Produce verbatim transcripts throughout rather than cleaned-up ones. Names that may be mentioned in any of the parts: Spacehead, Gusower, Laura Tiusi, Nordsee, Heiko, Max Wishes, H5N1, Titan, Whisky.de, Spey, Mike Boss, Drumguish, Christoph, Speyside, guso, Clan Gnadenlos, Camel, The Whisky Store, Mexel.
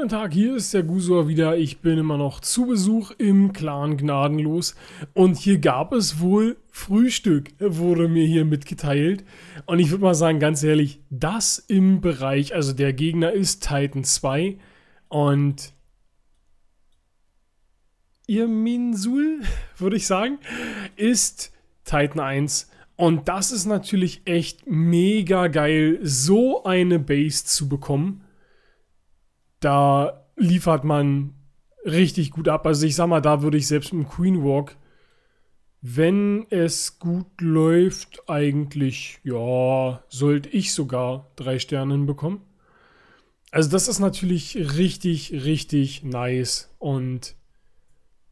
Guten Tag, hier ist der Gusower wieder. Ich bin immer noch zu Besuch im Clan Gnadenlos und hier gab es wohl Frühstück, wurde mir hier mitgeteilt. Und ich würde mal sagen, ganz ehrlich, das im Bereich, also der Gegner ist Titan zwei und ihr Minsul, würde ich sagen, ist Titan eins. Und das ist natürlich echt mega geil, so eine Base zu bekommen. Da liefert man richtig gut ab. Also ich sag mal, da würde ich selbst im Queen Walk, wenn es gut läuft, eigentlich, ja, sollte ich sogar drei Sterne hinbekommen. Also das ist natürlich richtig, richtig nice. Und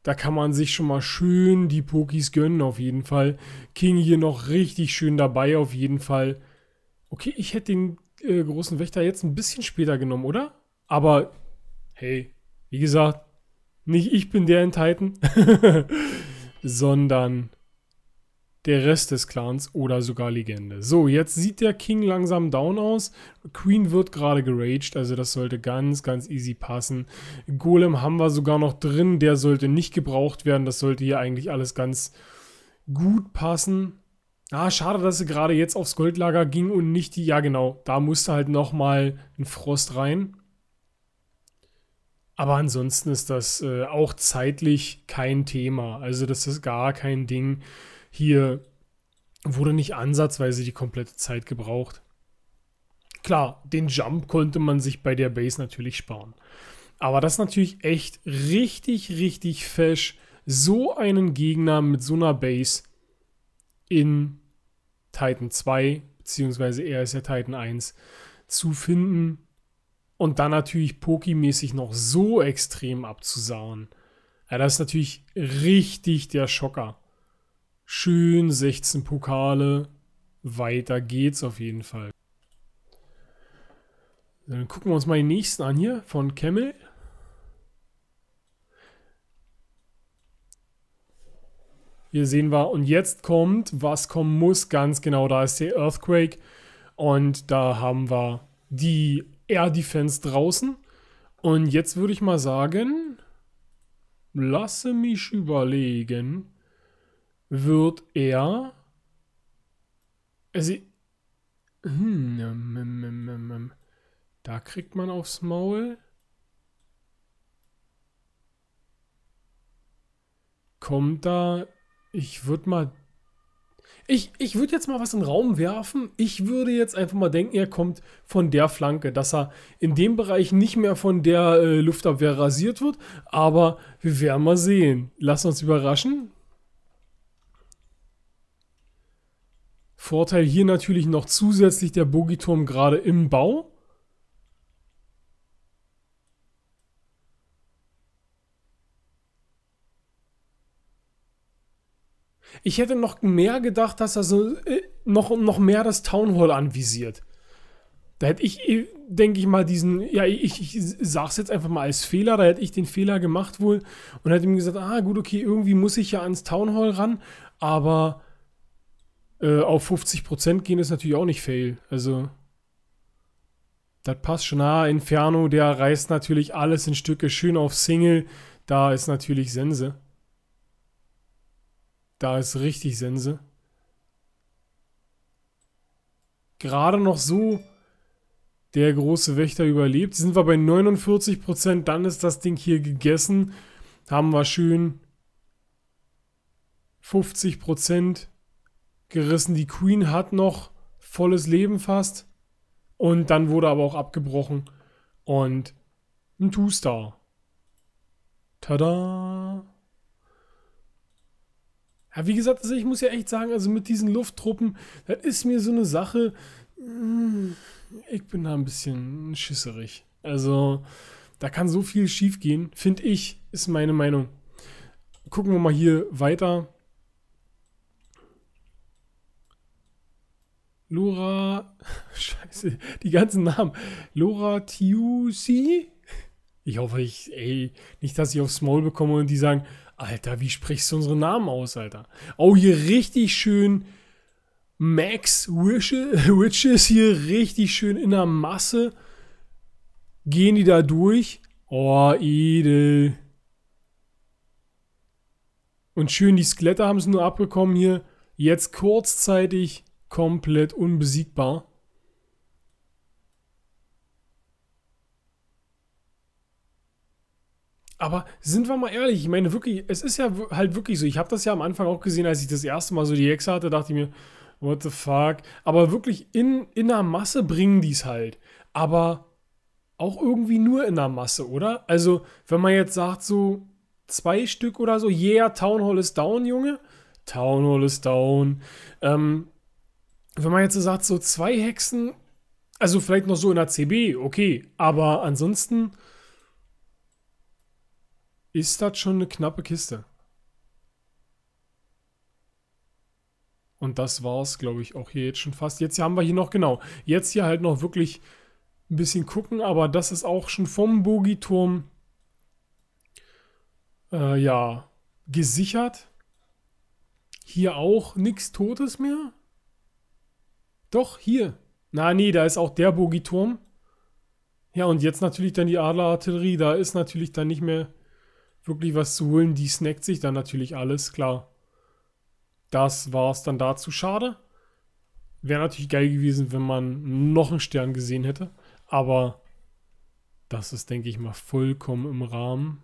da kann man sich schon mal schön die Pokis gönnen, auf jeden Fall. King hier noch richtig schön dabei, auf jeden Fall. Okay, ich hätte den äh, großen Wächter jetzt ein bisschen später genommen, oder? Aber, hey, wie gesagt, nicht ich bin der in Titan, sondern der Rest des Clans oder sogar Legende. So, jetzt sieht der King langsam down aus. Queen wird gerade geraged, also das sollte ganz, ganz easy passen. Golem haben wir sogar noch drin, der sollte nicht gebraucht werden. Das sollte hier eigentlich alles ganz gut passen. Ah, schade, dass sie gerade jetzt aufs Goldlager ging und nicht die... Ja, genau, da musste halt nochmal ein Frost rein. Aber ansonsten ist das äh, auch zeitlich kein Thema. Also das ist gar kein Ding. Hier wurde nicht ansatzweise die komplette Zeit gebraucht. Klar, den Jump konnte man sich bei der Base natürlich sparen. Aber das ist natürlich echt richtig, richtig fesch, so einen Gegner mit so einer Base in Titan zwei, beziehungsweise er ist ja Titan eins, zu finden. Und dann natürlich Poki-mäßig noch so extrem abzusauen. Ja, das ist natürlich richtig der Schocker. Schön sechzehn Pokale. Weiter geht's auf jeden Fall. Dann gucken wir uns mal den nächsten an hier von Camel. Hier sehen wir, und jetzt kommt, was kommen muss, ganz genau, da ist der Earthquake. Und da haben wir die... Air Defense draußen. Und jetzt würde ich mal sagen, lasse mich überlegen, wird er... Also, hm, hm, hm, hm, hm. Da kriegt man aufs Maul. Kommt da... Ich würde mal... Ich, ich würde jetzt mal was in den Raum werfen. Ich würde jetzt einfach mal denken, er kommt von der Flanke, dass er in dem Bereich nicht mehr von der äh, Luftabwehr rasiert wird. Aber wir werden mal sehen. Lass uns überraschen. Vorteil hier natürlich noch zusätzlich der Bogiturm gerade im Bau. Ich hätte noch mehr gedacht, dass er so äh, noch, noch mehr das Town Hall anvisiert. Da hätte ich, denke ich mal, diesen, ja, ich, ich sage es jetzt einfach mal als Fehler, da hätte ich den Fehler gemacht wohl und hätte ihm gesagt, ah gut, okay, irgendwie muss ich ja ans Town Hall ran, aber äh, auf fünfzig Prozent gehen ist natürlich auch nicht fail. Also, das passt schon. Ah, Inferno, der reißt natürlich alles in Stücke, schön auf Single, da ist natürlich Sense. Da ist richtig Sense. Gerade noch so der große Wächter überlebt. Sind wir bei neunundvierzig Prozent, dann ist das Ding hier gegessen. Haben wir schön fünfzig Prozent gerissen. Die Queen hat noch volles Leben fast. Und dann wurde aber auch abgebrochen. Und ein Two-Star. Tada! Ja, wie gesagt, also ich muss ja echt sagen, also mit diesen Lufttruppen, das ist mir so eine Sache, ich bin da ein bisschen schisserig. Also, da kann so viel schief gehen, finde ich, ist meine Meinung. Gucken wir mal hier weiter. Laura, scheiße, die ganzen Namen. Laura Tiusi. Ich hoffe, ich, ey, nicht, dass ich aufs Maul bekomme und die sagen, Alter, wie sprichst du unsere Namen aus, Alter? Oh, hier richtig schön Max Wishes, hier richtig schön in der Masse. Gehen die da durch? Oh, edel. Und schön, die Skelette haben es nur abbekommen hier. Jetzt kurzzeitig komplett unbesiegbar. Aber sind wir mal ehrlich, ich meine wirklich, es ist ja halt wirklich so, ich habe das ja am Anfang auch gesehen, als ich das erste Mal so die Hexe hatte, dachte ich mir, what the fuck, aber wirklich in, in der Masse bringen die es halt, aber auch irgendwie nur in der Masse, oder? Also, wenn man jetzt sagt so, zwei Stück oder so, yeah, Town Hall is down, Junge, Town Hall is down, ähm, wenn man jetzt so sagt so, zwei Hexen, also vielleicht noch so in der C B, okay, aber ansonsten... Ist das schon eine knappe Kiste? Und das war's, glaube ich, auch hier jetzt schon fast. Jetzt haben wir hier noch, genau, jetzt hier halt noch wirklich ein bisschen gucken, aber das ist auch schon vom Bogiturm, äh, ja, gesichert. Hier auch nichts Totes mehr. Doch, hier. Na, nee, da ist auch der Bogiturm. Ja, und jetzt natürlich dann die Adlerartillerie, da ist natürlich dann nicht mehr... wirklich was zu holen, die snackt sich dann natürlich alles, klar. Das war es dann dazu, schade. Wäre natürlich geil gewesen, wenn man noch einen Stern gesehen hätte, aber das ist, denke ich mal, vollkommen im Rahmen.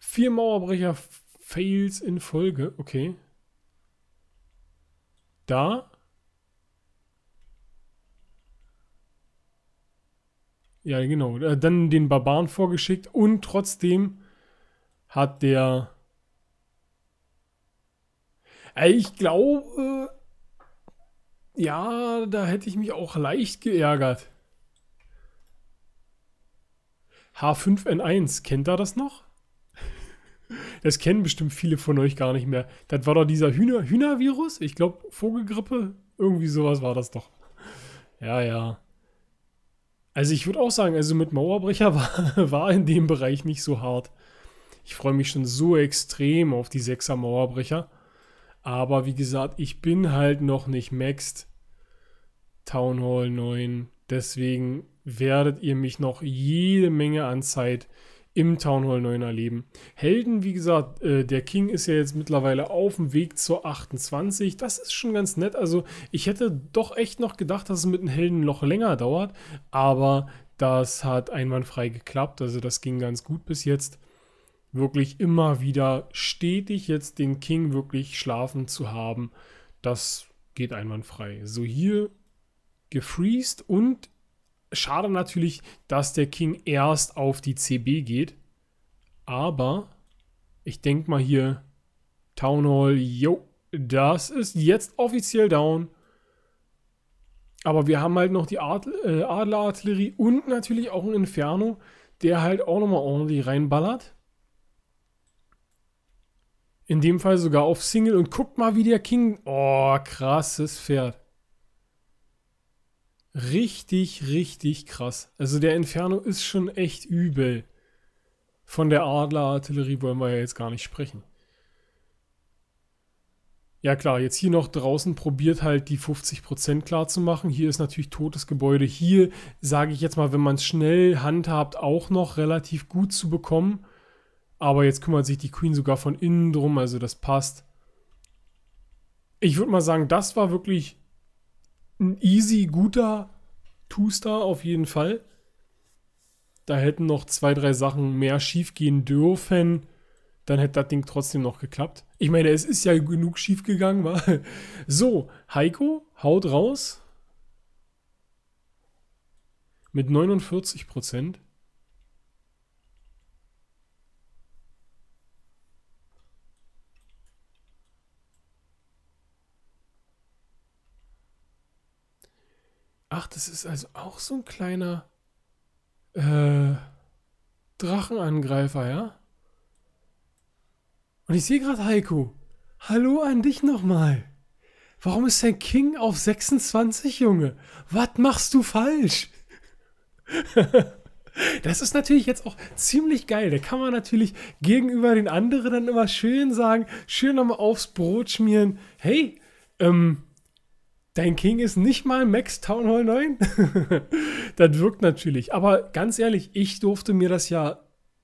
Vier Mauerbrecher Fails in Folge, okay. Da. Ja, genau. Dann den Barbaren vorgeschickt und trotzdem hat der... Ich glaube, ja, da hätte ich mich auch leicht geärgert. H fünf N eins, kennt ihr das noch? Das kennen bestimmt viele von euch gar nicht mehr. Das war doch dieser Hühner Hühnervirus, ich glaube Vogelgrippe, irgendwie sowas war das doch. Ja, ja. Also ich würde auch sagen, also mit Mauerbrecher war, war in dem Bereich nicht so hart. Ich freue mich schon so extrem auf die Sechser Mauerbrecher. Aber wie gesagt, ich bin halt noch nicht maxed. Town Hall neun. Deswegen werdet ihr mich noch jede Menge an Zeit im Town Hall neun erleben. Helden, wie gesagt, äh, der King ist ja jetzt mittlerweile auf dem Weg zur achtundzwanzig. Das ist schon ganz nett. Also ich hätte doch echt noch gedacht, dass es mit den Helden noch länger dauert. Aber das hat einwandfrei geklappt. Also das ging ganz gut bis jetzt. Wirklich immer wieder stetig jetzt den King wirklich schlafen zu haben. Das geht einwandfrei. So hier gefreezed und... Schade natürlich, dass der King erst auf die C B geht. Aber ich denke mal hier, Town Hall, yo, das ist jetzt offiziell down. Aber wir haben halt noch die Adl äh, Adlerartillerie und natürlich auch ein Inferno, der halt auch nochmal ordentlich reinballert. In dem Fall sogar auf Single und guckt mal, wie der King... Oh, krasses Pferd. Richtig, richtig krass. Also der Inferno ist schon echt übel. Von der Adlerartillerie wollen wir ja jetzt gar nicht sprechen. Ja klar, jetzt hier noch draußen probiert halt die fünfzig Prozent klar zu machen. Hier ist natürlich totes Gebäude. Hier sage ich jetzt mal, wenn man es schnell handhabt, auch noch relativ gut zu bekommen. Aber jetzt kümmert sich die Queen sogar von innen drum, also das passt. Ich würde mal sagen, das war wirklich... Ein easy, guter Two-Star auf jeden Fall. Da hätten noch zwei, drei Sachen mehr schief gehen dürfen. Dann hätte das Ding trotzdem noch geklappt. Ich meine, es ist ja genug schief gegangen, wa? So, Heiko haut raus. Mit neunundvierzig Prozent. Ach, das ist also auch so ein kleiner äh, Drachenangreifer, ja? Und ich sehe gerade, Heiko, hallo an dich nochmal. Warum ist dein King auf sechsundzwanzig, Junge? Was machst du falsch? Das ist natürlich jetzt auch ziemlich geil. Da kann man natürlich gegenüber den anderen dann immer schön sagen, schön nochmal aufs Brot schmieren. Hey, ähm... Dein King ist nicht mal Max Town Hall neun? Das wirkt natürlich. Aber ganz ehrlich, ich durfte mir das ja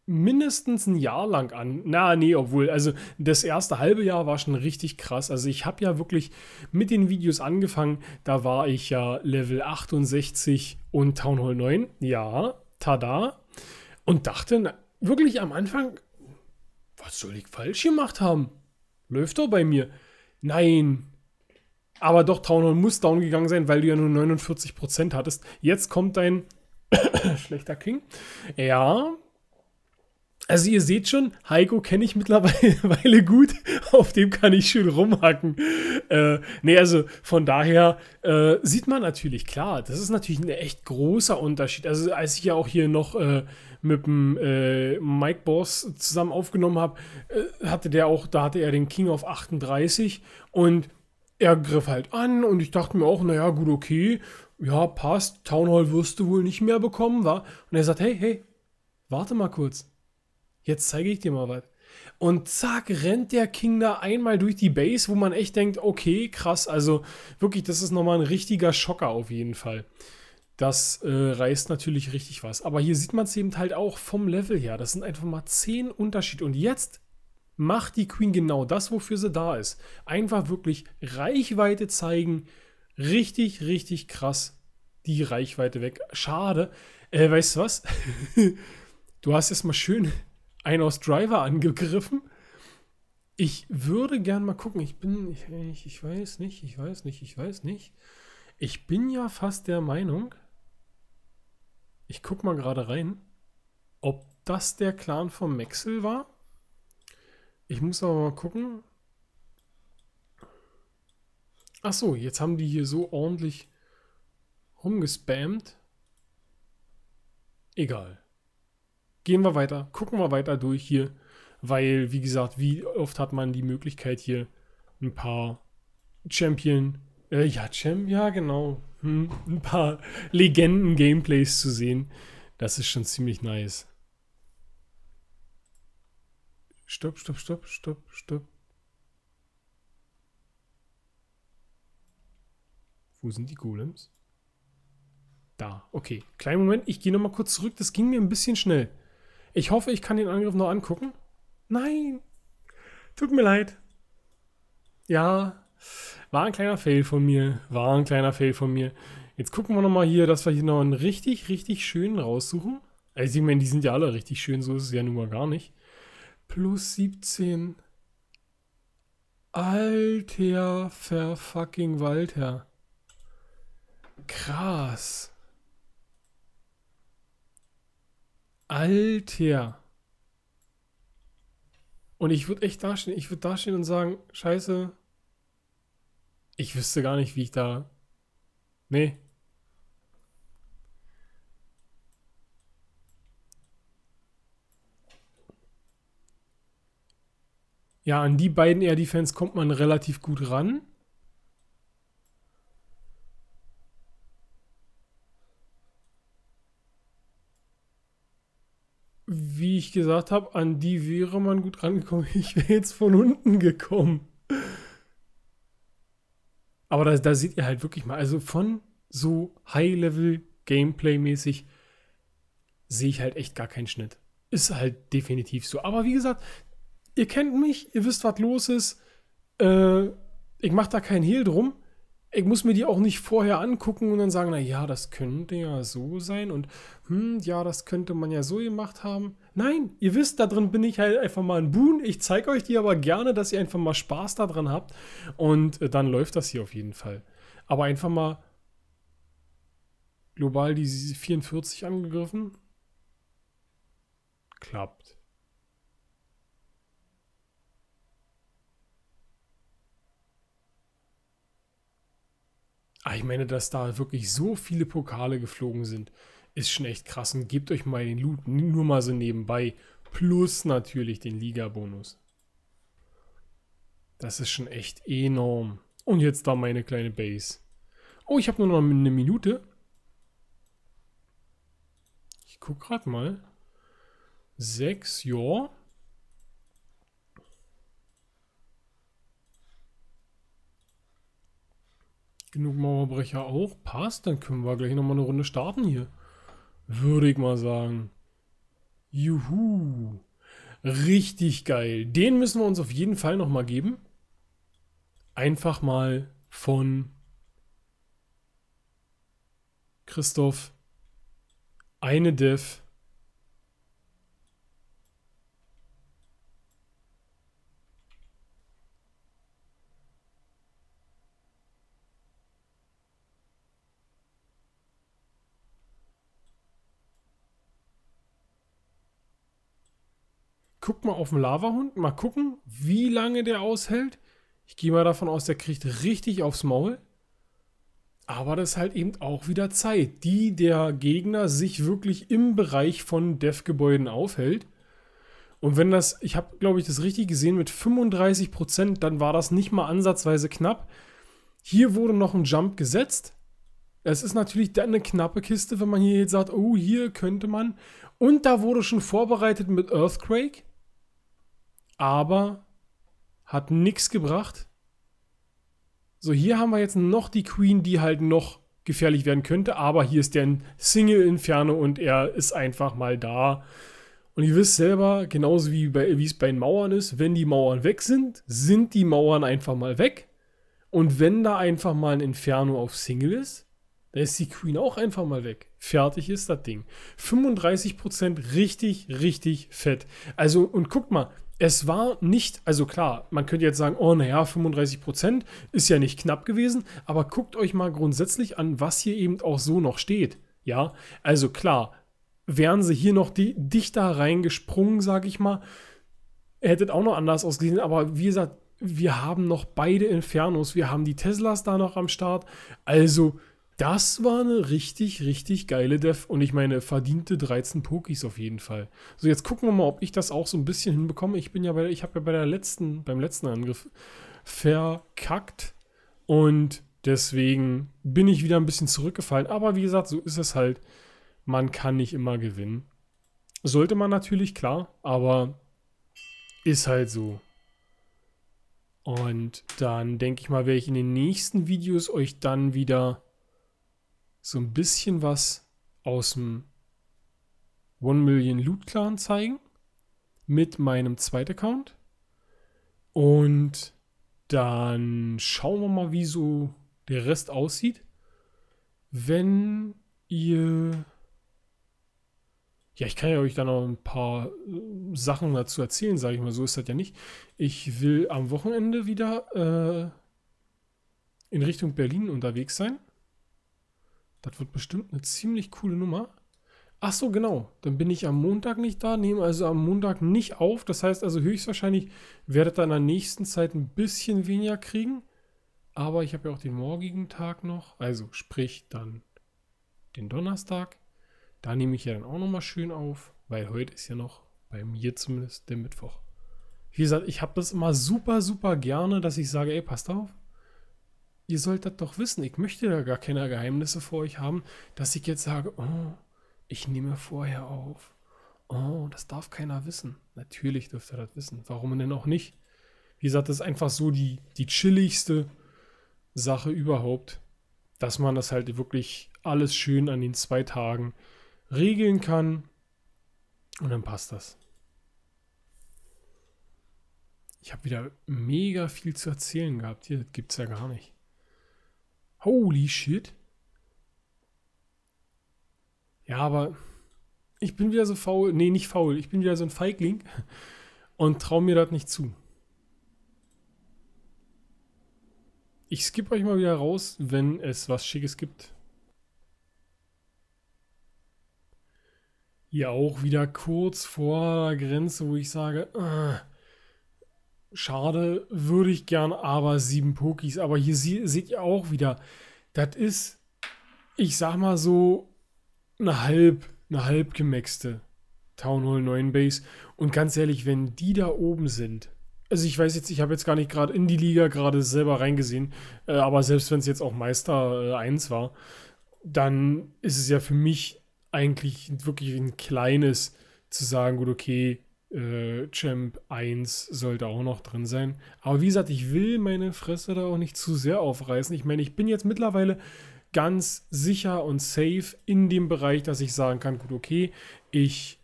mindestens ein Jahr lang an. Na, nee, obwohl, also das erste halbe Jahr war schon richtig krass. Also ich habe ja wirklich mit den Videos angefangen. Da war ich ja Level achtundsechzig und Town Hall neun. Ja, tada. Und dachte na, wirklich am Anfang, was soll ich falsch gemacht haben? Läuft doch bei mir. Nein. Aber doch, Town Hall muss down gegangen sein, weil du ja nur neunundvierzig Prozent hattest. Jetzt kommt dein schlechter King. Ja. Also ihr seht schon, Heiko kenne ich mittlerweile gut, auf dem kann ich schön rumhacken. Äh, nee, also von daher äh, sieht man natürlich, klar, das ist natürlich ein echt großer Unterschied. Also als ich ja auch hier noch äh, mit dem äh, Mike Boss zusammen aufgenommen habe, äh, hatte der auch, da hatte er den King auf achtunddreißig und er griff halt an und ich dachte mir auch, naja, gut, okay, ja, passt, Town Hall wirst du wohl nicht mehr bekommen, wa? Und er sagt, hey, hey, warte mal kurz. Jetzt zeige ich dir mal was. Und zack, rennt der King da einmal durch die Base, wo man echt denkt, okay, krass, also wirklich, das ist nochmal ein richtiger Schocker auf jeden Fall. Das äh, reißt natürlich richtig was. Aber hier sieht man es eben halt auch vom Level her. Das sind einfach mal zehn Unterschiede. Und jetzt macht die Queen genau das, wofür sie da ist. Einfach wirklich Reichweite zeigen. Richtig, richtig krass. Die Reichweite weg. Schade. Äh, weißt du was? Du hast erstmal schön einen aus Driver angegriffen. Ich würde gern mal gucken. Ich bin, ich, ich weiß nicht, ich weiß nicht, ich weiß nicht. Ich bin ja fast der Meinung, ich guck mal gerade rein, ob das der Clan von Mexel war. Ich muss aber mal gucken. Ach so, jetzt haben die hier so ordentlich rumgespammt. Egal. Gehen wir weiter, gucken wir weiter durch hier, weil, wie gesagt, wie oft hat man die Möglichkeit hier ein paar Champion, äh, ja, Champ, ja, genau, hm, ein paar Legenden-Gameplays zu sehen. Das ist schon ziemlich nice. Stopp, stopp, stopp, stopp, stopp. Wo sind die Golems? Da, okay. Kleinen Moment, ich gehe nochmal kurz zurück, das ging mir ein bisschen schnell. Ich hoffe, ich kann den Angriff noch angucken. Nein. Tut mir leid. Ja, war ein kleiner Fail von mir. War ein kleiner Fail von mir. Jetzt gucken wir nochmal hier, dass wir hier noch einen richtig, richtig schönen raussuchen. Also ich meine, die sind ja alle richtig schön, so ist es ja nun mal gar nicht. Plus siebzehn. Alter verfucking Walter. Krass. Alter. Und ich würde echt dastehen, ich würde dastehen und sagen, scheiße, ich wüsste gar nicht, wie ich da... Nee. Ja, an die beiden Air Defense kommt man relativ gut ran. Wie ich gesagt habe, an die wäre man gut rangekommen. Ich wäre jetzt von unten gekommen. Aber da, da seht ihr halt wirklich mal, also von so High-Level-Gameplay-mäßig sehe ich halt echt gar keinen Schnitt. Ist halt definitiv so. Aber wie gesagt, ihr kennt mich, ihr wisst, was los ist. Äh, ich mache da keinen Hehl drum. Ich muss mir die auch nicht vorher angucken und dann sagen, na ja, das könnte ja so sein und hm, ja, das könnte man ja so gemacht haben. Nein, ihr wisst, da drin bin ich halt einfach mal ein Boon. Ich zeige euch die aber gerne, dass ihr einfach mal Spaß daran habt und äh, dann läuft das hier auf jeden Fall. Aber einfach mal global die vierundvierzig angegriffen. Klappt. Ich meine, dass da wirklich so viele Pokale geflogen sind, ist schon echt krass. Und gebt euch mal den Loot, nur mal so nebenbei. Plus natürlich den Liga-Bonus. Das ist schon echt enorm. Und jetzt da meine kleine Base. Oh, ich habe nur noch eine Minute. Ich gucke gerade mal. Sechs, ja. Genug Mauerbrecher auch. Passt, dann können wir gleich nochmal eine Runde starten hier. Würde ich mal sagen. Juhu. Richtig geil. Den müssen wir uns auf jeden Fall nochmal geben. Einfach mal von Christoph. Eine Def. Guck mal auf den Lavahund, mal gucken, wie lange der aushält. Ich gehe mal davon aus, der kriegt richtig aufs Maul. Aber das ist halt eben auch wieder Zeit, die der Gegner sich wirklich im Bereich von Def-Gebäuden aufhält. Und wenn das, ich habe, glaube ich, das richtig gesehen, mit fünfunddreißig Prozent, dann war das nicht mal ansatzweise knapp. Hier wurde noch ein Jump gesetzt. Es ist natürlich dann eine knappe Kiste, wenn man hier jetzt sagt, oh, hier könnte man. Und da wurde schon vorbereitet mit Earthquake. Aber hat nichts gebracht. So, hier haben wir jetzt noch die Queen, die halt noch gefährlich werden könnte. Aber hier ist der ein Single Inferno und er ist einfach mal da. Und ihr wisst selber, genauso wie bei, wie es bei den Mauern ist, wenn die Mauern weg sind, sind die Mauern einfach mal weg. Und wenn da einfach mal ein Inferno auf Single ist, dann ist die Queen auch einfach mal weg. Fertig ist das Ding. fünfunddreißig Prozent richtig, richtig fett. Also, und guckt mal. Es war nicht, also klar, man könnte jetzt sagen, oh naja, fünfunddreißig Prozent ist ja nicht knapp gewesen, aber guckt euch mal grundsätzlich an, was hier eben auch so noch steht. Ja, also klar, wären sie hier noch die, dichter reingesprungen, sage ich mal, hättet auch noch anders ausgesehen, aber wie gesagt, wir haben noch beide Infernos, wir haben die Teslas da noch am Start, also das war eine richtig, richtig geile Def und ich meine, verdiente dreizehn Pokis auf jeden Fall. So, jetzt gucken wir mal, ob ich das auch so ein bisschen hinbekomme. Ich bin ja bei der, ich habe ja bei der letzten, beim letzten Angriff verkackt und deswegen bin ich wieder ein bisschen zurückgefallen. Aber wie gesagt, so ist es halt. Man kann nicht immer gewinnen. Sollte man natürlich, klar, aber ist halt so. Und dann denke ich mal, werde ich in den nächsten Videos euch dann wieder so ein bisschen was aus dem One Million Loot Clan zeigen mit meinem zweiten Account und dann schauen wir mal, wie so der Rest aussieht. Wenn ihr, ja, ich kann ja euch dann noch ein paar Sachen dazu erzählen, sage ich mal, so ist das ja nicht. Ich will am Wochenende wieder äh, in Richtung Berlin unterwegs sein. Das wird bestimmt eine ziemlich coole Nummer. Ach so, genau. Dann bin ich am Montag nicht da, nehme also am Montag nicht auf. Das heißt also höchstwahrscheinlich werdet ihr in der nächsten Zeit ein bisschen weniger kriegen. Aber ich habe ja auch den morgigen Tag noch. Also sprich dann den Donnerstag. Da nehme ich ja dann auch nochmal schön auf, weil heute ist ja noch bei mir zumindest der Mittwoch. Wie gesagt, ich habe das immer super, super gerne, dass ich sage, ey, passt auf. Ihr sollt das doch wissen, ich möchte da gar keine Geheimnisse vor euch haben, dass ich jetzt sage, oh, ich nehme vorher auf. Oh, das darf keiner wissen. Natürlich dürft ihr das wissen. Warum denn auch nicht? Wie gesagt, das ist einfach so die, die chilligste Sache überhaupt, dass man das halt wirklich alles schön an den zwei Tagen regeln kann. Und dann passt das. Ich habe wieder mega viel zu erzählen gehabt. Hier, das gibt es ja gar nicht. Holy shit. Ja, aber ich bin wieder so faul. Nee, nicht faul. Ich bin wieder so ein Feigling und traue mir das nicht zu. Ich skippe euch mal wieder raus, wenn es was Schickes gibt. Hier auch wieder kurz vor der Grenze, wo ich sage, ah, schade, würde ich gern, aber sieben Pokis. Aber hier se seht ihr auch wieder, das ist, ich sag mal so, eine halb, eine halb gemaxte Town Hall neun Base. Und ganz ehrlich, wenn die da oben sind, also ich weiß jetzt, ich habe jetzt gar nicht gerade in die Liga gerade selber reingesehen, äh, aber selbst wenn es jetzt auch Meister äh, eins war, dann ist es ja für mich eigentlich wirklich ein kleines, zu sagen, gut, okay, äh, Champ eins sollte auch noch drin sein. Aber wie gesagt, ich will meine Fresse da auch nicht zu sehr aufreißen. Ich meine, ich bin jetzt mittlerweile ganz sicher und safe in dem Bereich, dass ich sagen kann, gut, okay, ich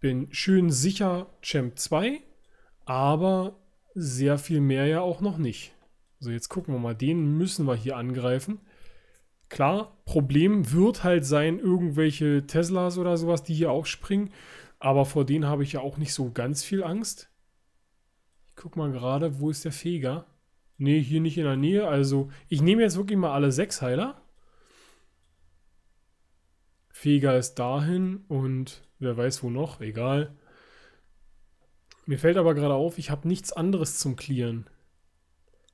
bin schön sicher Champ zwei, aber sehr viel mehr ja auch noch nicht. So, jetzt gucken wir mal, den müssen wir hier angreifen. Klar, Problem wird halt sein, irgendwelche Teslas oder sowas, die hier auch springen. Aber vor denen habe ich ja auch nicht so ganz viel Angst. Ich guck mal gerade, wo ist der Feger? Ne, hier nicht in der Nähe. Also, ich nehme jetzt wirklich mal alle sechs Heiler. Feger ist dahin und wer weiß wo noch, egal. Mir fällt aber gerade auf, ich habe nichts anderes zum Clearen.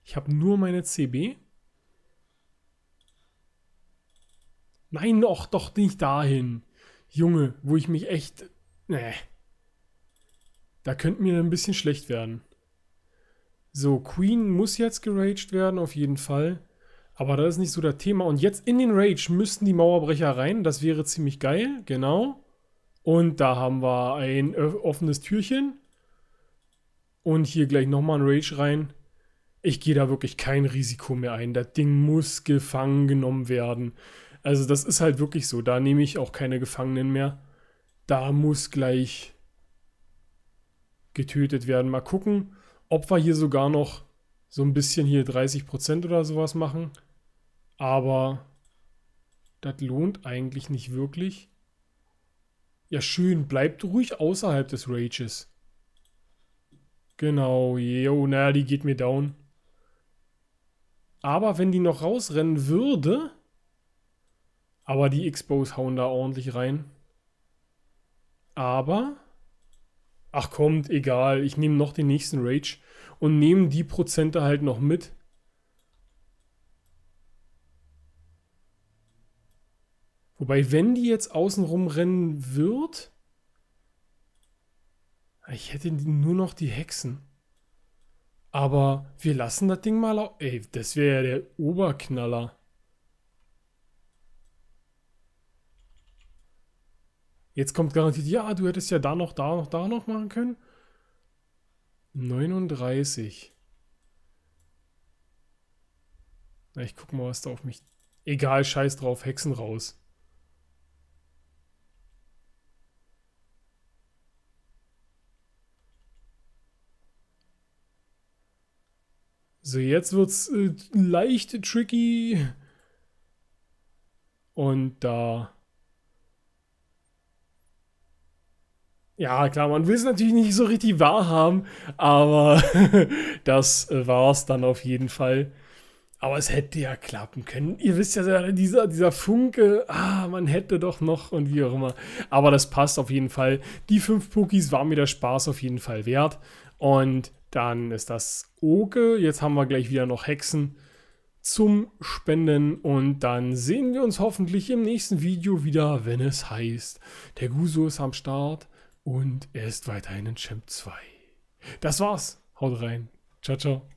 Ich habe nur meine C B. Nein, doch, doch nicht dahin. Junge, wo ich mich echt... Nee. Da könnte mir ein bisschen schlecht werden. So, Queen muss jetzt geraged werden, auf jeden Fall. Aber das ist nicht so das Thema. Und jetzt in den Rage müssten die Mauerbrecher rein. Das wäre ziemlich geil, genau. Und da haben wir ein offenes Türchen. Und hier gleich nochmal ein Rage rein. Ich gehe da wirklich kein Risiko mehr ein. Das Ding muss gefangen genommen werden. Also das ist halt wirklich so. Da nehme ich auch keine Gefangenen mehr. Da muss gleich getötet werden. Mal gucken, ob wir hier sogar noch so ein bisschen hier dreißig Prozent oder sowas machen. Aber das lohnt eigentlich nicht wirklich. Ja schön, bleibt ruhig außerhalb des Rages. Genau, yo, naja, die geht mir down. Aber wenn die noch rausrennen würde... Aber die Expos hauen da ordentlich rein. Aber... Ach kommt, egal. Ich nehme noch den nächsten Rage. Und nehme die Prozente halt noch mit. Wobei, wenn die jetzt außenrum rennen wird... Ich hätte nur noch die Hexen. Aber wir lassen das Ding mal auf. Ey, das wäre ja der Oberknaller. Jetzt kommt garantiert, ja, du hättest ja da noch, da noch, da noch machen können. neununddreißig. Na, ich guck mal, was da auf mich... Egal, scheiß drauf, Hexen raus. So, jetzt wird's äh, leicht tricky. Und da... Ja, klar, man will es natürlich nicht so richtig wahrhaben, aber das war es dann auf jeden Fall. Aber es hätte ja klappen können. Ihr wisst ja, dieser, dieser Funke, ah, man hätte doch noch und wie auch immer. Aber das passt auf jeden Fall. Die fünf Pokis waren mir der Spaß auf jeden Fall wert. Und dann ist das okay. Jetzt haben wir gleich wieder noch Hexen zum Spenden. Und dann sehen wir uns hoffentlich im nächsten Video wieder, wenn es heißt, der Guso ist am Start. Und er ist weiterhin in Champ zwei. Das war's. Haut rein. Ciao, ciao.